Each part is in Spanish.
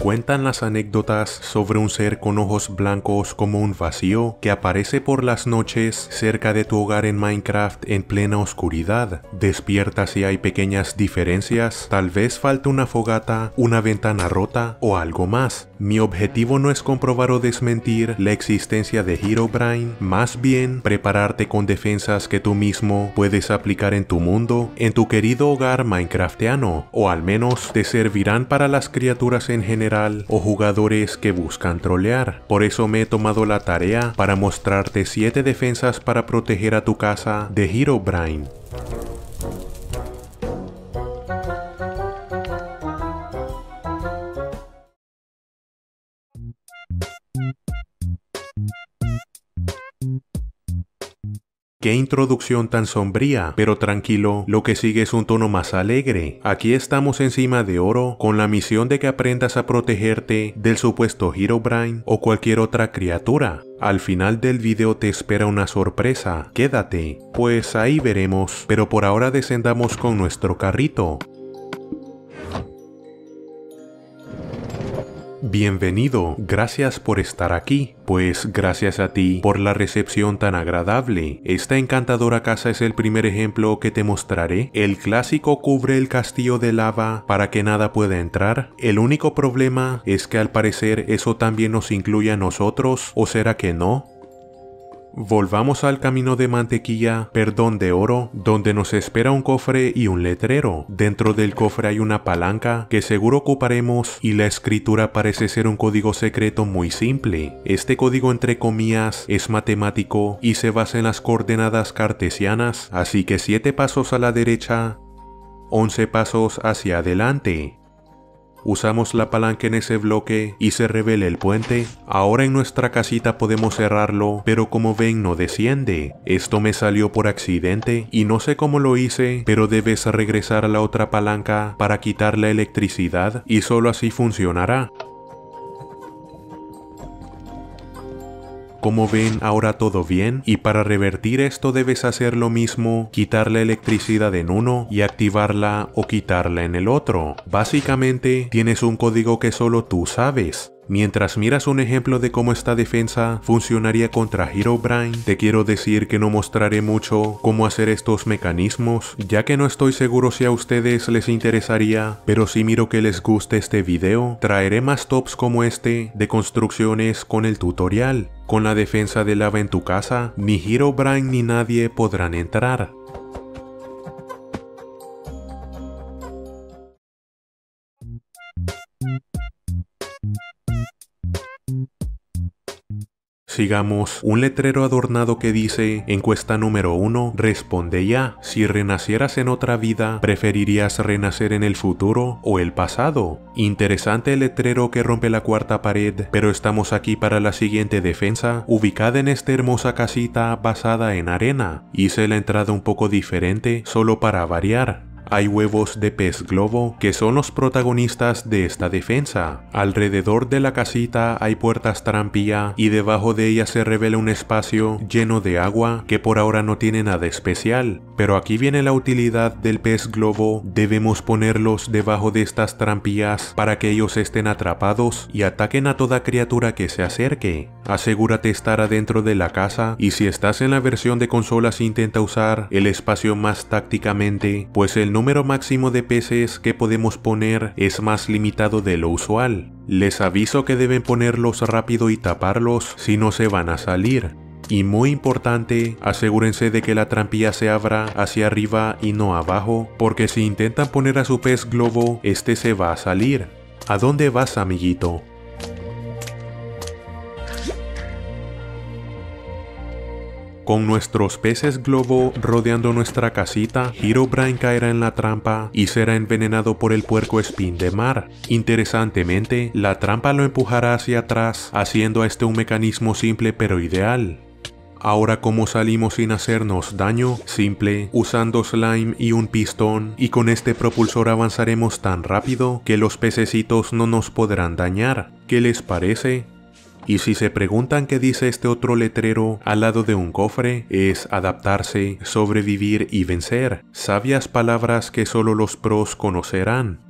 Cuentan las anécdotas sobre un ser con ojos blancos como un vacío que aparece por las noches cerca de tu hogar en Minecraft en plena oscuridad. Despierta si hay pequeñas diferencias, tal vez falta una fogata, una ventana rota o algo más. Mi objetivo no es comprobar o desmentir la existencia de Herobrine, más bien prepararte con defensas que tú mismo puedes aplicar en tu mundo, en tu querido hogar minecraftiano, o al menos te servirán para las criaturas en general o jugadores que buscan trolear. Por eso me he tomado la tarea para mostrarte 7 defensas para proteger a tu casa de Herobrine. ¡Qué introducción tan sombría! Pero tranquilo, lo que sigue es un tono más alegre. Aquí estamos encima de oro con la misión de que aprendas a protegerte del supuesto Herobrine o cualquier otra criatura. Al final del video te espera una sorpresa, quédate, pues ahí veremos, pero por ahora descendamos con nuestro carrito. Bienvenido, gracias por estar aquí, pues gracias a ti por la recepción tan agradable. Esta encantadora casa es el primer ejemplo que te mostraré. El clásico cubre el castillo de lava para que nada pueda entrar. El único problema es que al parecer eso también nos incluye a nosotros, ¿o será que no? Volvamos al camino de mantequilla, perdón, de oro, donde nos espera un cofre y un letrero. Dentro del cofre hay una palanca que seguro ocuparemos y la escritura parece ser un código secreto muy simple. Este código entre comillas es matemático y se basa en las coordenadas cartesianas, así que 7 pasos a la derecha, 11 pasos hacia adelante. Usamos la palanca en ese bloque y se revela el puente. Ahora en nuestra casita podemos cerrarlo, pero como ven no desciende. Esto me salió por accidente y no sé cómo lo hice, pero debes regresar a la otra palanca para quitar la electricidad y solo así funcionará. Como ven, ahora todo bien, y para revertir esto debes hacer lo mismo, quitar la electricidad en uno y activarla o quitarla en el otro. Básicamente, tienes un código que solo tú sabes. Mientras miras un ejemplo de cómo esta defensa funcionaría contra Herobrine, te quiero decir que no mostraré mucho cómo hacer estos mecanismos, ya que no estoy seguro si a ustedes les interesaría, pero si miro que les guste este video, traeré más tops como este de construcciones con el tutorial. Con la defensa de lava en tu casa, ni Herobrine ni nadie podrán entrar. Sigamos, un letrero adornado que dice, encuesta número 1, responde ya. Si renacieras en otra vida, ¿preferirías renacer en el futuro o el pasado? Interesante el letrero que rompe la cuarta pared, pero estamos aquí para la siguiente defensa, ubicada en esta hermosa casita basada en arena. Hice la entrada un poco diferente, solo para variar. Hay huevos de pez globo que son los protagonistas de esta defensa. Alrededor de la casita hay puertas trampilla y debajo de ellas se revela un espacio lleno de agua que por ahora no tiene nada especial. Pero aquí viene la utilidad del pez globo, debemos ponerlos debajo de estas trampillas para que ellos estén atrapados y ataquen a toda criatura que se acerque. Asegúrate estar adentro de la casa y si estás en la versión de consolas intenta usar el espacio más tácticamente, pues el número máximo de peces que podemos poner es más limitado de lo usual. Les aviso que deben ponerlos rápido y taparlos, si no se van a salir. Y muy importante, asegúrense de que la trampilla se abra hacia arriba y no abajo, porque si intentan poner a su pez globo, este se va a salir. ¿A dónde vas, amiguito? Con nuestros peces globo rodeando nuestra casita, Herobrine caerá en la trampa y será envenenado por el puercoespín de mar. Interesantemente, la trampa lo empujará hacia atrás, haciendo a este un mecanismo simple pero ideal. Ahora, ¿cómo salimos sin hacernos daño? Simple, usando slime y un pistón, y con este propulsor avanzaremos tan rápido que los pececitos no nos podrán dañar. ¿Qué les parece? Y si se preguntan qué dice este otro letrero al lado de un cofre, es adaptarse, sobrevivir y vencer. Sabias palabras que solo los pros conocerán.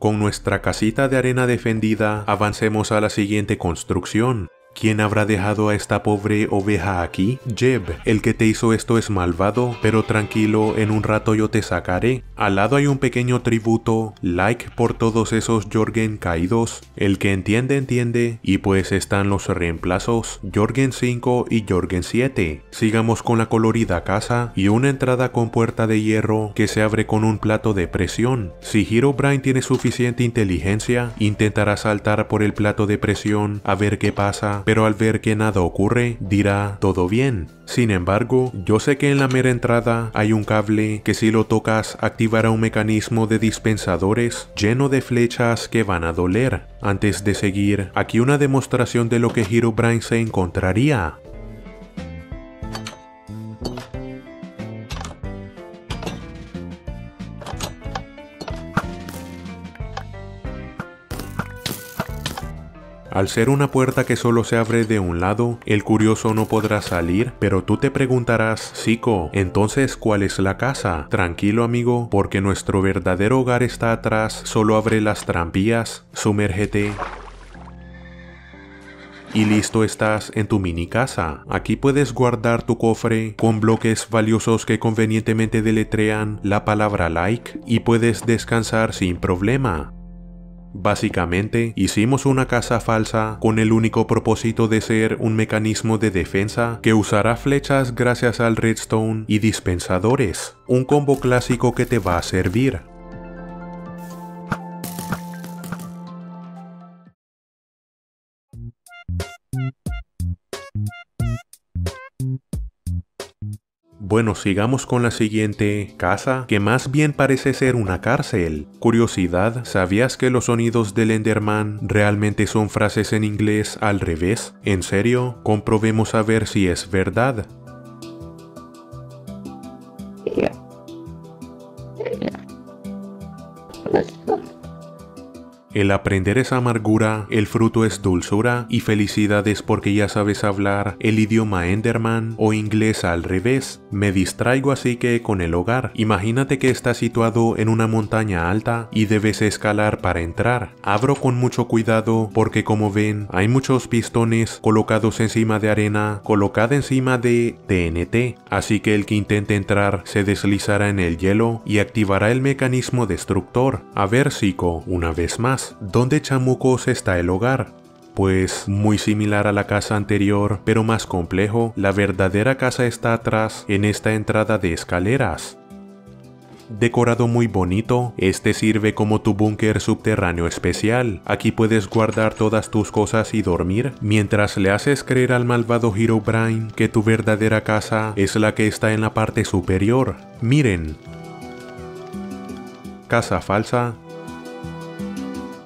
Con nuestra casita de arena defendida, avancemos a la siguiente construcción. ¿Quién habrá dejado a esta pobre oveja aquí? Jeb, el que te hizo esto es malvado, pero tranquilo, en un rato yo te sacaré. Al lado hay un pequeño tributo, like por todos esos Jorgen caídos. El que entiende, entiende. Y pues están los reemplazos, Jorgen 5 y Jorgen 7. Sigamos con la colorida casa y una entrada con puerta de hierro que se abre con un plato de presión. Si Herobrine tiene suficiente inteligencia, intentará saltar por el plato de presión a ver qué pasa. Pero al ver que nada ocurre, dirá todo bien. Sin embargo, yo sé que en la mera entrada hay un cable que si lo tocas activará un mecanismo de dispensadores lleno de flechas que van a doler. Antes de seguir, aquí una demostración de lo que Herobrine se encontraría. Al ser una puerta que solo se abre de un lado, el curioso no podrá salir, pero tú te preguntarás, Zico, entonces ¿cuál es la casa? Tranquilo amigo, porque nuestro verdadero hogar está atrás, solo abre las trampillas, sumérgete. Y listo, estás en tu mini casa. Aquí puedes guardar tu cofre con bloques valiosos que convenientemente deletrean la palabra like y puedes descansar sin problema. Básicamente, hicimos una casa falsa con el único propósito de ser un mecanismo de defensa que usará flechas gracias al redstone y dispensadores, un combo clásico que te va a servir. Bueno, sigamos con la siguiente casa, que más bien parece ser una cárcel. Curiosidad, ¿sabías que los sonidos del Enderman realmente son frases en inglés al revés? ¿En serio? Comprobemos a ver si es verdad. El aprender es amargura, el fruto es dulzura y felicidades porque ya sabes hablar el idioma Enderman o inglés al revés. Me distraigo así que con el hogar. Imagínate que está situado en una montaña alta y debes escalar para entrar. Abro con mucho cuidado porque como ven hay muchos pistones colocados encima de arena colocada encima de TNT. Así que el que intente entrar se deslizará en el hielo y activará el mecanismo destructor. A ver Zico, una vez más. ¿Dónde Chamucos está el hogar? Pues muy similar a la casa anterior, pero más complejo. La verdadera casa está atrás, en esta entrada de escaleras. Decorado muy bonito, este sirve como tu búnker subterráneo especial. Aquí puedes guardar todas tus cosas y dormir, mientras le haces creer al malvado Herobrine que tu verdadera casa es la que está en la parte superior. Miren. Casa falsa.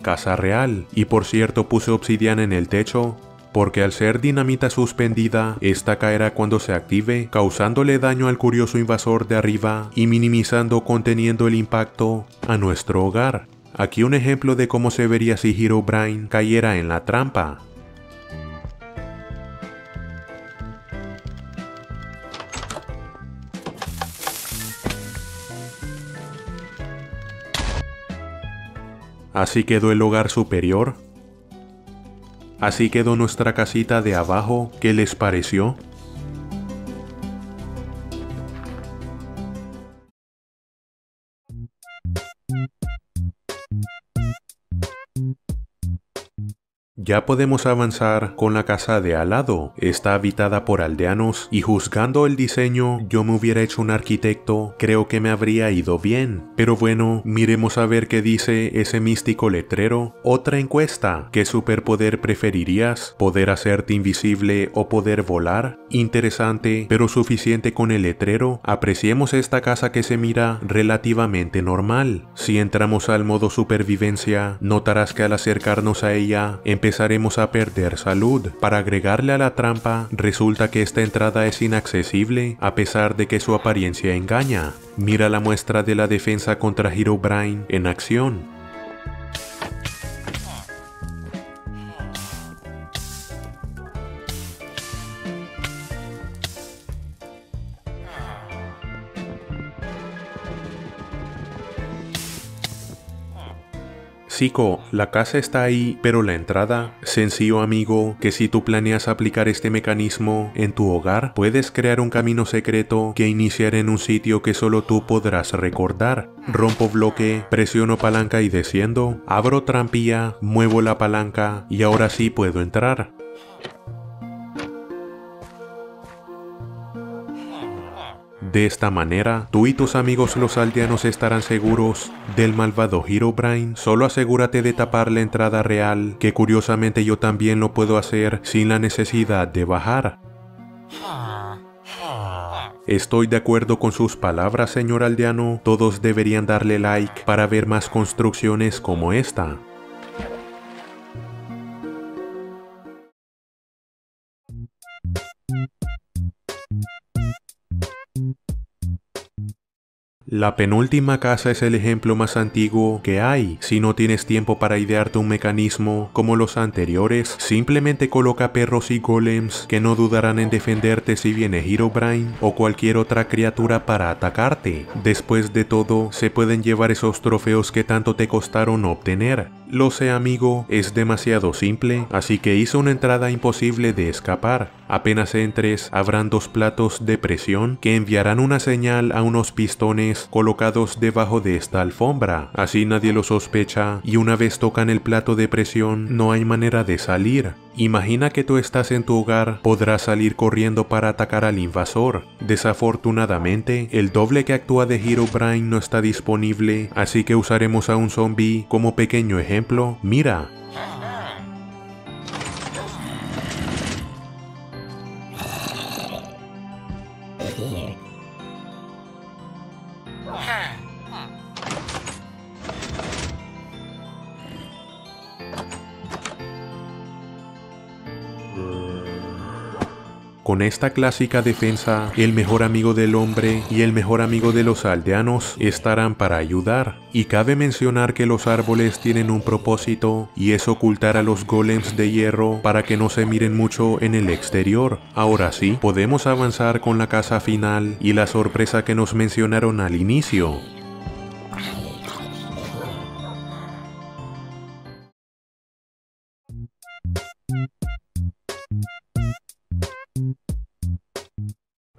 Casa real. Y por cierto, puse obsidiana en el techo porque al ser dinamita suspendida, esta caerá cuando se active, causándole daño al curioso invasor de arriba y minimizando conteniendo el impacto a nuestro hogar. Aquí un ejemplo de cómo se vería si Herobrine cayera en la trampa. Así quedó el hogar superior. Así quedó nuestra casita de abajo. ¿Qué les pareció? Ya podemos avanzar con la casa de al lado. Está habitada por aldeanos y juzgando el diseño, yo me hubiera hecho un arquitecto, creo que me habría ido bien. Pero bueno, miremos a ver qué dice ese místico letrero. Otra encuesta. ¿Qué superpoder preferirías? ¿Poder hacerte invisible o poder volar? Interesante, pero suficiente con el letrero. Apreciemos esta casa que se mira relativamente normal. Si entramos al modo supervivencia, notarás que al acercarnos a ella, empezaremos a perder salud. Para agregarle a la trampa, resulta que esta entrada es inaccesible a pesar de que su apariencia engaña. Mira la muestra de la defensa contra Herobrine en acción. Zico, la casa está ahí, pero la entrada. Sencillo, amigo, que si tú planeas aplicar este mecanismo en tu hogar, puedes crear un camino secreto que iniciará en un sitio que solo tú podrás recordar. Rompo bloque, presiono palanca y desciendo, abro trampilla, muevo la palanca y ahora sí puedo entrar. De esta manera, tú y tus amigos los aldeanos estarán seguros del malvado Herobrine. Solo asegúrate de tapar la entrada real, que curiosamente yo también lo puedo hacer sin la necesidad de bajar. Estoy de acuerdo con sus palabras, señor aldeano. Todos deberían darle like para ver más construcciones como esta. La penúltima casa es el ejemplo más antiguo que hay. Si no tienes tiempo para idearte un mecanismo como los anteriores, simplemente coloca perros y golems que no dudarán en defenderte si viene Herobrine o cualquier otra criatura para atacarte. Después de todo, se pueden llevar esos trofeos que tanto te costaron obtener. Lo sé, amigo, es demasiado simple, así que hice una entrada imposible de escapar. Apenas entres, habrán dos platos de presión que enviarán una señal a unos pistones colocados debajo de esta alfombra. Así nadie lo sospecha y una vez tocan el plato de presión, no hay manera de salir. Imagina que tú estás en tu hogar, podrás salir corriendo para atacar al invasor. Desafortunadamente, el doble que actúa de Herobrine no está disponible, así que usaremos a un zombie como pequeño ejemplo. Mira. Con esta clásica defensa, el mejor amigo del hombre y el mejor amigo de los aldeanos estarán para ayudar. Y cabe mencionar que los árboles tienen un propósito y es ocultar a los golems de hierro para que no se miren mucho en el exterior. Ahora sí, podemos avanzar con la casa final y la sorpresa que nos mencionaron al inicio.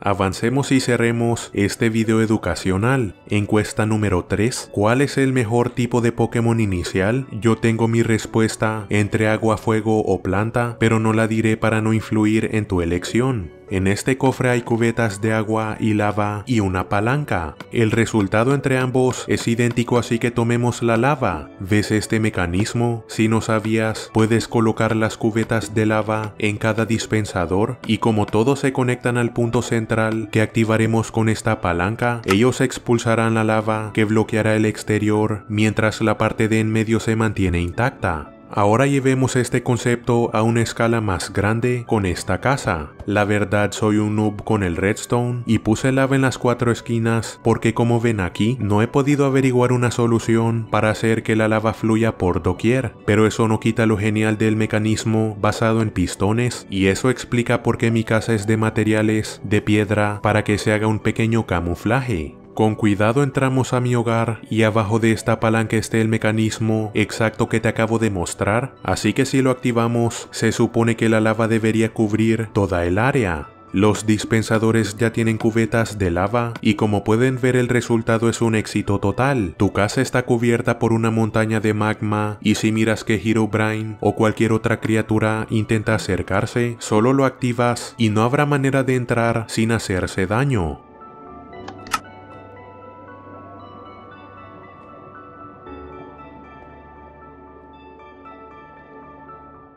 Avancemos y cerremos este video educacional. Encuesta número 3. ¿Cuál es el mejor tipo de Pokémon inicial? Yo tengo mi respuesta entre agua, fuego o planta, pero no la diré para no influir en tu elección. En este cofre hay cubetas de agua y lava y una palanca. El resultado entre ambos es idéntico, así que tomemos la lava. ¿Ves este mecanismo? Si no sabías, puedes colocar las cubetas de lava en cada dispensador y como todos se conectan al punto central que activaremos con esta palanca, ellos expulsarán la lava que bloqueará el exterior mientras la parte de en medio se mantiene intacta. Ahora llevemos este concepto a una escala más grande con esta casa. La verdad, soy un noob con el redstone y puse lava en las 4 esquinas porque, como ven aquí, no he podido averiguar una solución para hacer que la lava fluya por doquier, pero eso no quita lo genial del mecanismo basado en pistones y eso explica por qué mi casa es de materiales de piedra para que se haga un pequeño camuflaje. Con cuidado entramos a mi hogar y abajo de esta palanca esté el mecanismo exacto que te acabo de mostrar, así que si lo activamos, se supone que la lava debería cubrir toda el área. Los dispensadores ya tienen cubetas de lava y como pueden ver el resultado es un éxito total. Tu casa está cubierta por una montaña de magma y si miras que Herobrine o cualquier otra criatura intenta acercarse, solo lo activas y no habrá manera de entrar sin hacerse daño.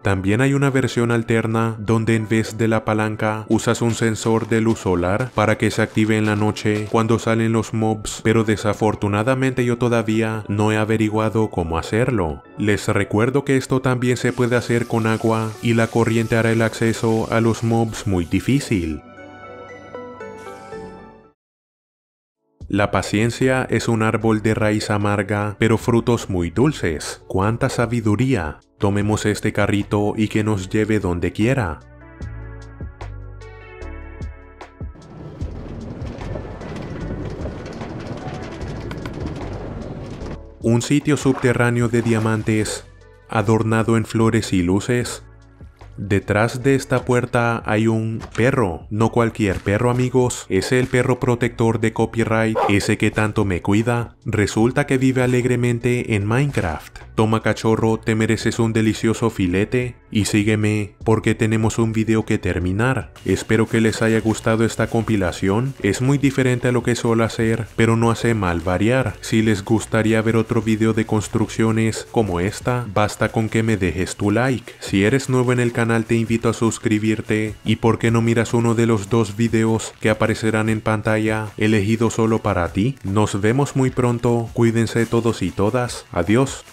También hay una versión alterna donde en vez de la palanca usas un sensor de luz solar para que se active en la noche cuando salen los mobs, pero desafortunadamente yo todavía no he averiguado cómo hacerlo. Les recuerdo que esto también se puede hacer con agua y la corriente hará el acceso a los mobs muy difícil. La paciencia es un árbol de raíz amarga, pero frutos muy dulces. ¡Cuánta sabiduría! Tomemos este carrito y que nos lleve donde quiera. un sitio subterráneo de diamantes, adornado en flores y luces. Detrás de esta puerta hay un perro, no cualquier perro amigos, es el perro protector de copyright, ese que tanto me cuida. Resulta que vive alegremente en Minecraft. Toma cachorro, te mereces un delicioso filete y sígueme porque tenemos un video que terminar. Espero que les haya gustado esta compilación, es muy diferente a lo que suelo hacer, pero no hace mal variar. Si les gustaría ver otro video de construcciones como esta, basta con que me dejes tu like. Si eres nuevo en el canal te invito a suscribirte y por qué no miras uno de los dos videos que aparecerán en pantalla, elegido solo para ti. Nos vemos muy pronto, cuídense todos y todas, adiós.